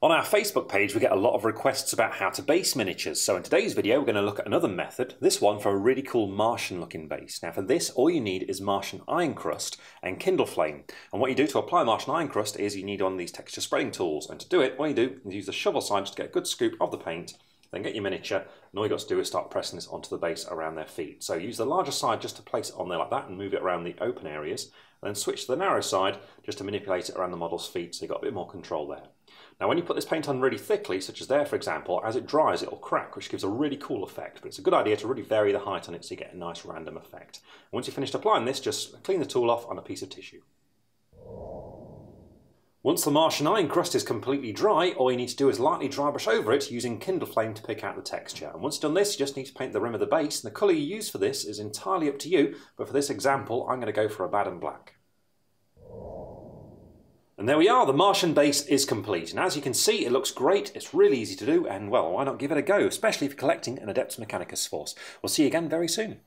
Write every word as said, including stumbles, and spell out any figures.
On our Facebook page, we get a lot of requests about how to base miniatures, so in today's video we're going to look at another method, this one for a really cool Martian looking base. Now for this, all you need is Martian Ironcrust and Kindleflame, and what you do to apply Martian Ironcrust is you need one of these texture spreading tools, and to do it, what you do is use the shovel side just to get a good scoop of the paint, then get your miniature, and all you've got to do is start pressing this onto the base around their feet. So use the larger side just to place it on there like that and move it around the open areas, and then switch to the narrow side just to manipulate it around the model's feet so you've got a bit more control there. Now when you put this paint on really thickly, such as there for example, as it dries it'll crack, which gives a really cool effect, but it's a good idea to really vary the height on it so you get a nice random effect. And once you've finished applying this, just clean the tool off on a piece of tissue. Once the Martian Ironcrust is completely dry, all you need to do is lightly dry brush over it using Kindleflame to pick out the texture. And once you've done this, you just need to paint the rim of the base, and the colour you use for this is entirely up to you, but for this example I'm going to go for Abaddon black. And there we are, the Martian base is complete, and as you can see it looks great, it's really easy to do, and well, why not give it a go, especially if you're collecting an Adeptus Mechanicus force. We'll see you again very soon.